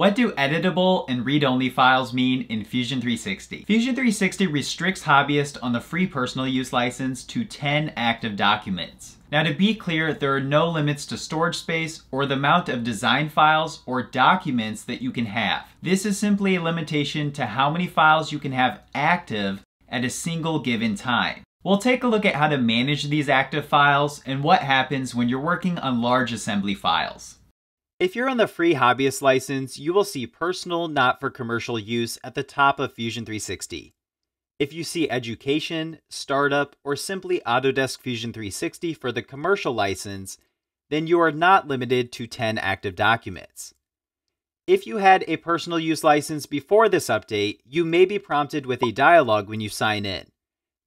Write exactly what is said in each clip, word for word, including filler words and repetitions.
What do editable and read-only files mean in Fusion three sixty? Fusion three sixty restricts hobbyists on the free personal use license to ten active documents. Now, to be clear, there are no limits to storage space or the amount of design files or documents that you can have. This is simply a limitation to how many files you can have active at a single given time. We'll take a look at how to manage these active files and what happens when you're working on large assembly files. If you're on the free hobbyist license, you will see personal, not for commercial use at the top of Fusion three sixty. If you see education, startup, or simply Autodesk Fusion three sixty for the commercial license, then you are not limited to ten active documents. If you had a personal use license before this update, you may be prompted with a dialog when you sign in.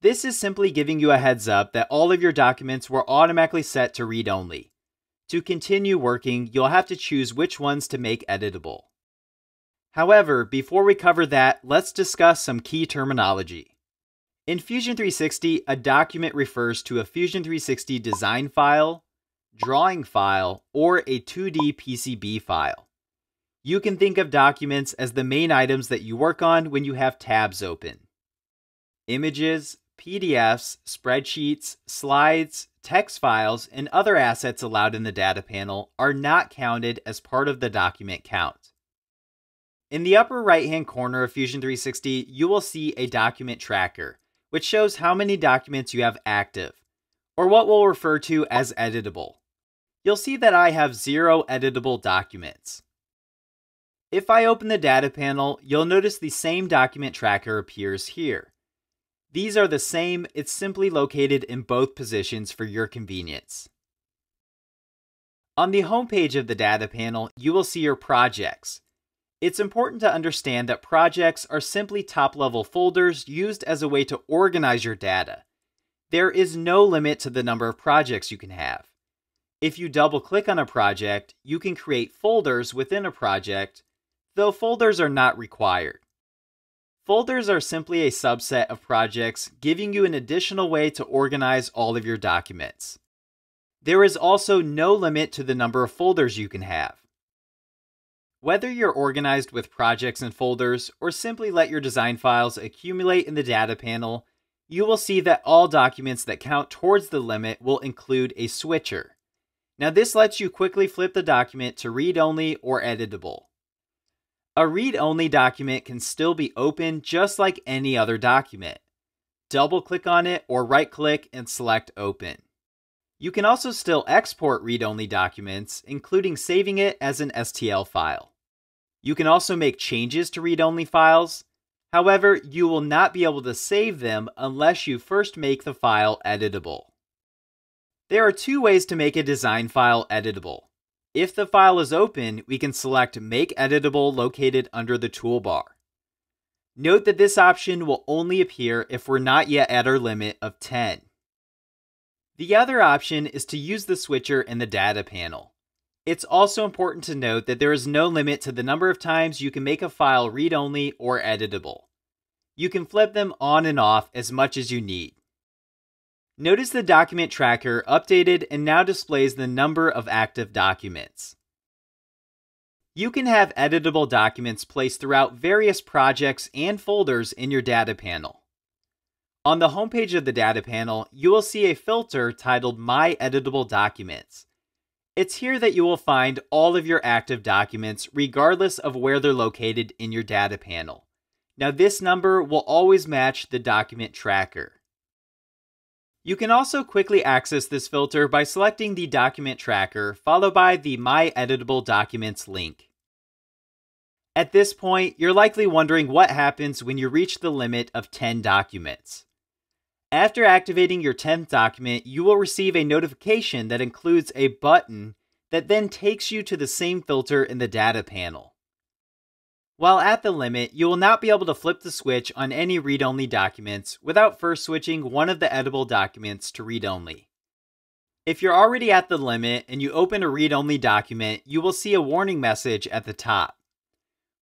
This is simply giving you a heads up that all of your documents were automatically set to read-only. To continue working, you'll have to choose which ones to make editable. However, before we cover that, let's discuss some key terminology. In Fusion three sixty, a document refers to a Fusion three sixty design file, drawing file, or a two D P C B file. You can think of documents as the main items that you work on when you have tabs open. Images, P D Fs, spreadsheets, slides, text files, and other assets allowed in the data panel are not counted as part of the document count. In the upper right-hand corner of Fusion three sixty, you will see a document tracker, which shows how many documents you have active, or what we'll refer to as editable. You'll see that I have zero editable documents. If I open the data panel, you'll notice the same document tracker appears here. These are the same, it's simply located in both positions for your convenience. On the homepage of the data panel, you will see your projects. It's important to understand that projects are simply top-level folders used as a way to organize your data. There is no limit to the number of projects you can have. If you double-click on a project, you can create folders within a project, though folders are not required. Folders are simply a subset of projects, giving you an additional way to organize all of your documents. There is also no limit to the number of folders you can have. Whether you're organized with projects and folders, or simply let your design files accumulate in the data panel, you will see that all documents that count towards the limit will include a switcher. Now, this lets you quickly flip the document to read-only or editable. A read-only document can still be open just like any other document. Double-click on it or right-click and select Open. You can also still export read-only documents, including saving it as an S T L file. You can also make changes to read-only files. However, you will not be able to save them unless you first make the file editable. There are two ways to make a design file editable. If the file is open, we can select Make Editable located under the toolbar. Note that this option will only appear if we're not yet at our limit of ten. The other option is to use the switcher in the data panel. It's also important to note that there is no limit to the number of times you can make a file read-only or editable. You can flip them on and off as much as you need. Notice the document tracker updated and now displays the number of active documents. You can have editable documents placed throughout various projects and folders in your data panel. On the homepage of the data panel, you will see a filter titled My Editable Documents. It's here that you will find all of your active documents regardless of where they're located in your data panel. Now, this number will always match the document tracker. You can also quickly access this filter by selecting the document tracker, followed by the My Editable Documents link. At this point, you're likely wondering what happens when you reach the limit of ten documents. After activating your tenth document, you will receive a notification that includes a button that then takes you to the same filter in the data panel. While at the limit, you will not be able to flip the switch on any read-only documents without first switching one of the editable documents to read-only. If you're already at the limit and you open a read-only document, you will see a warning message at the top.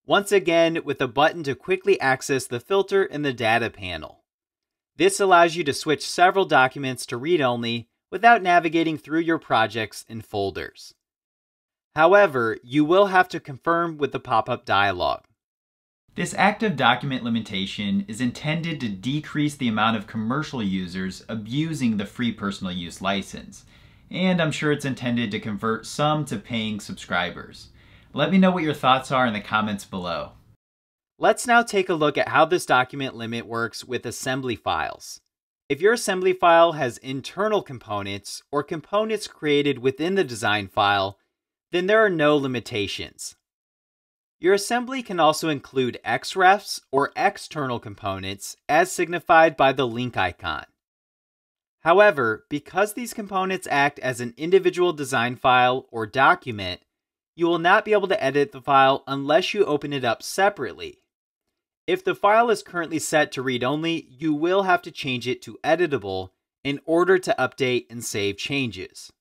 Once again, with a button to quickly access the filter in the data panel. This allows you to switch several documents to read-only without navigating through your projects and folders. However, you will have to confirm with the pop-up dialog. This active document limitation is intended to decrease the amount of commercial users abusing the free personal use license, and I'm sure it's intended to convert some to paying subscribers. Let me know what your thoughts are in the comments below. Let's now take a look at how this document limit works with assembly files. If your assembly file has internal components or components created within the design file, then there are no limitations. Your assembly can also include XRefs or external components as signified by the link icon. However, because these components act as an individual design file or document, you will not be able to edit the file unless you open it up separately. If the file is currently set to read-only, you will have to change it to editable in order to update and save changes.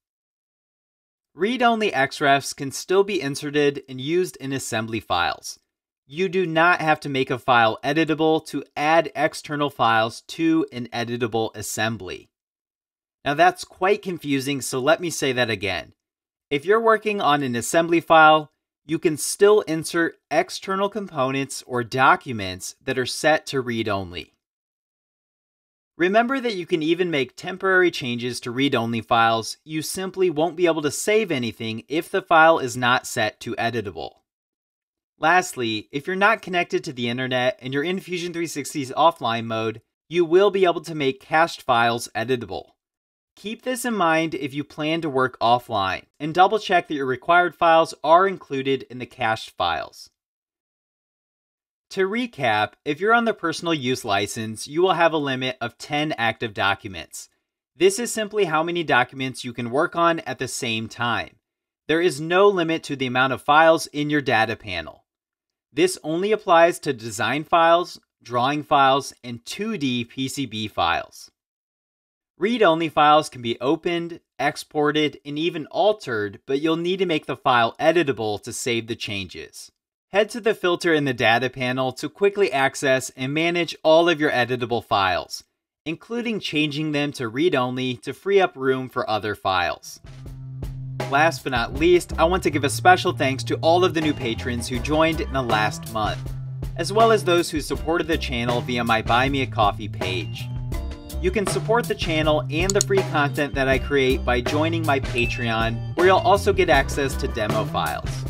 Read-only XRefs can still be inserted and used in assembly files. You do not have to make a file editable to add external files to an editable assembly. Now that's quite confusing, so let me say that again. If you're working on an assembly file, you can still insert external components or documents that are set to read-only. Remember that you can even make temporary changes to read-only files. You simply won't be able to save anything if the file is not set to editable. Lastly, if you're not connected to the internet and you're in Fusion three sixty's offline mode, you will be able to make cached files editable. Keep this in mind if you plan to work offline, and double check that your required files are included in the cached files. To recap, if you're on the personal use license, you will have a limit of ten active documents. This is simply how many documents you can work on at the same time. There is no limit to the amount of files in your data panel. This only applies to design files, drawing files, and two D P C B files. Read-only files can be opened, exported, and even altered, but you'll need to make the file editable to save the changes. Head to the filter in the data panel to quickly access and manage all of your editable files, including changing them to read-only to free up room for other files. Last but not least, I want to give a special thanks to all of the new patrons who joined in the last month, as well as those who supported the channel via my Buy Me a Coffee page. You can support the channel and the free content that I create by joining my Patreon, where you'll also get access to demo files.